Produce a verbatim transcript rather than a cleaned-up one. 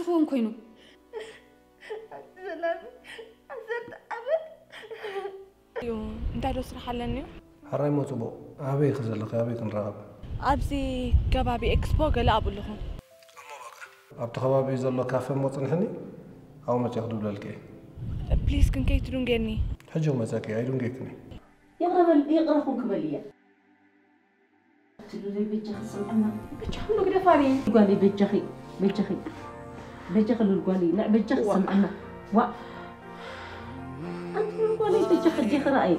كسخون كينو. سلام أسرت أبد. يو أنت عروس رح لنيو. هراي موت بو. أبي خزلك أبي كنراب. أبزي كبابي إكسبو قال أبو لهم. أبت خبابي زلك كافي موت نحني أو ما تأخذوا للكي. بليز كن كي تلون جني. حجوا مساكي عيلون جيكني. يقرب يقرب خوك مليا. تلو لي بيتجخ سمعنا بيتجخ منو كده فاري. يقول لي بيتجخي بيتجخي. بيتجخ للقولي لا بيتجخ سمعنا. و أنت للقولي بيتجخ جيخ رأي.